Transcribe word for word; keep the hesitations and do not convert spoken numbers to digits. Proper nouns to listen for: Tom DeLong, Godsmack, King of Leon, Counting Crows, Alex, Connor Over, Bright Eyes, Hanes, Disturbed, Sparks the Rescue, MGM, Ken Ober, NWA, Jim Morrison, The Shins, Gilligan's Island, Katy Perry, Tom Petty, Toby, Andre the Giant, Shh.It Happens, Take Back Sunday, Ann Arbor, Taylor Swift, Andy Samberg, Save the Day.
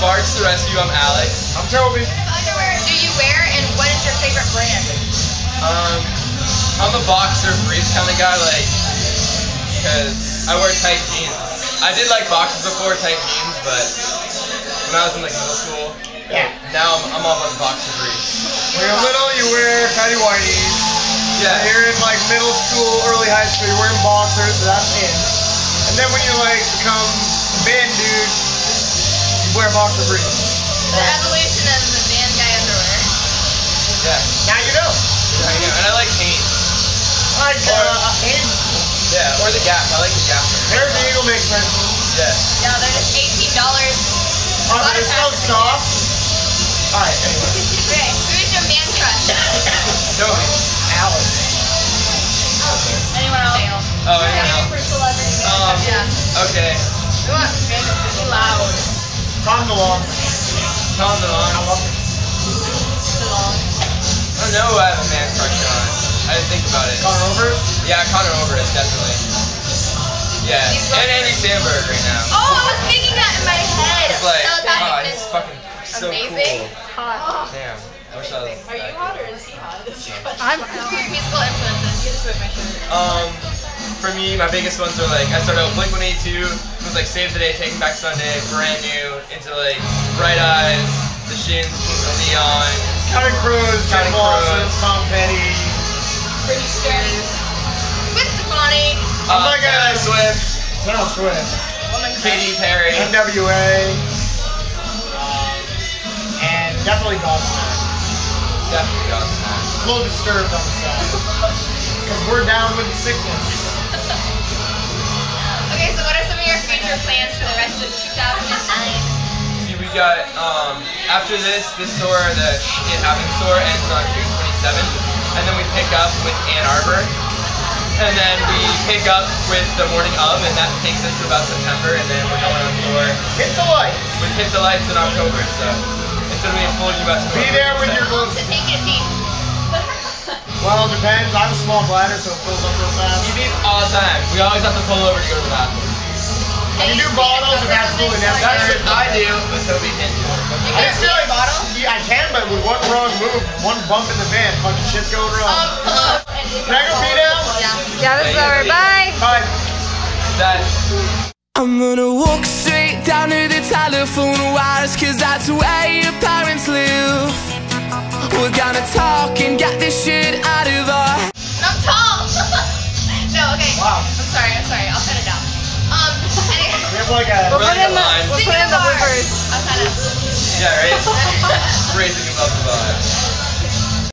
Sparks the Rescue, I'm Alex. I'm Toby. What kind of underwear do you wear and what is your favorite brand? Um, I'm a boxer brief kind of guy, like, because I wear tight jeans. I did like boxers before, tight jeans, but when I was in like middle school, yeah. Now I'm, I'm all about boxer briefs. When you're little, you wear tighty whities. Yeah. When you're in like middle school, early high school, you're wearing boxers, so that's in. And then when you like become a band dude, wear boxer briefs. The evolution of the man guy underwear. Yeah. Now you know. Yeah, I know. And I like Hanes. I like or, uh, Hanes. Yeah, or the Gap. I like the Gap. Their bagel makes sense. Yeah. No, they're just eighteen dollars. Oh, but it's so soft. Alright, anyway. Okay, who is your man crush? No, Alex. Oh, anyone else? Oh, anyone else? Um, yeah. Okay. We want men to be loud. Tom DeLong. Tom DeLong. I love him. DeLong. I don't know who I have a man crush on. I didn't think about it. Connor Over? Yeah, Connor Over is definitely. Yeah. And Andy Samberg right now. Oh, I was thinking that in my head. It's like, so wow, he's fucking so amazing. Cool. Hot. Damn. I wish I was. Are you hot or is he hot? I'm hot. Your musical influences. Um, for me, my biggest ones are like, I started with Blink one eighty-two, it was like Save the Day, Take Back Sunday, Brand New, into like Bright Eyes, The Shins, King of Leon, Counting Crows, Jim Morrison, Tom Petty, pretty scary, with the money, uh, I'm like Taylor Swift, Taylor Swift, Katy Perry, N W A, um, and definitely Godsmack. Definitely Godsmack. A little Disturbed on the side. Because we're down with the sickness. Okay, so what are some of your future plans for the rest of two thousand nine? See, we got, um, after this, this store, the It Happens store, ends on June twenty-seventh. And then we pick up with Ann Arbor. And then we pick up with The Morning Of, and that takes us to about September. And then we're going on tour. Hit the Lights! With Hit the Lights in October, so it's going to be a full U S tour. Be there with your gloves. To take it deep. Well, it depends. I have a small bladder, so it fills up real fast. You need all the time. We always have to pull over to go to the bathroom. Can you do bottles if absolutely necessary? I do, but Toby can't do it. I just feel like bottles? Yeah, I can, but with one wrong move, one bump in the van, fucking shit's going wrong. Um, can I go pee now? Yeah. Yeah, this is over. Bye. Bye. That's... I'm gonna walk straight down to the telephone wires, cause that's where your parents live. We're gonna talk and get this shit out of our... I'm tall! No, okay. Wow. I'm sorry, I'm sorry. I'll cut it down. Um, anyway. We have like a... We're putting in the bloopers. I'll cut it. Yeah, right? Raising above the bar.